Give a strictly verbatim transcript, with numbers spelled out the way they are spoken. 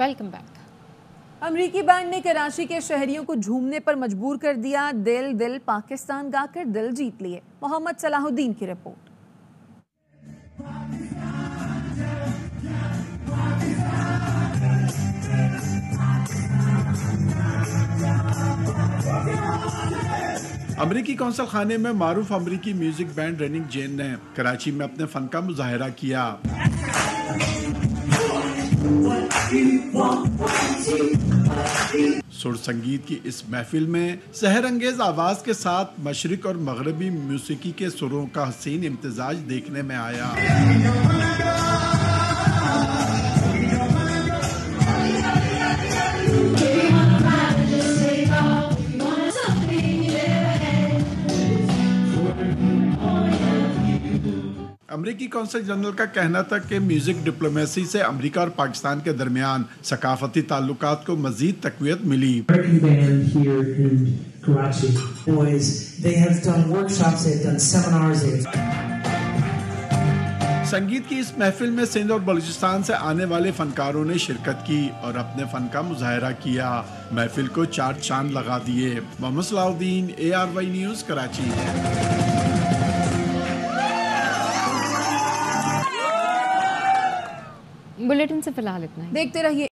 Welcome back. अमरीकी band ने कराची के शहरियों को झूमने पर मजबूर कर दिया। दिल दिल पाकिस्तान गाकर दिल जीत लिए। मोहम्मद सलाहुद्दीन की रिपोर्ट। अमरीकी कौंसल खाने में मारूफ अमरीकी म्यूजिक बैंड रेनिंग जेन ने कराची में अपने फन का मुजाहिरा किया। सुर संगीत की इस महफिल में सहर अंगेज आवाज के साथ मशरिक और मगरबी म्यूजिकी के सुरों का हसीन इम्तिजाज देखने में आया। अमरीकी कौंसल जनरल का कहना था कि म्यूजिक डिप्लोमेसी से अमरीका और पाकिस्तान के दरमियान सकाफती ताल्लुकात को मजीद तक़वियत मिली। संगीत की इस महफिल में सिंध और बलूचिस्तान से आने वाले फनकारों ने शिरकत की और अपने फन का मुजाहिरा किया। महफिल को चार चांद लगा दिए। Mohammad Salahuddin, A R Y news, Karachi. Bulletin से फिलहाल इतना ही। देखते रहिए।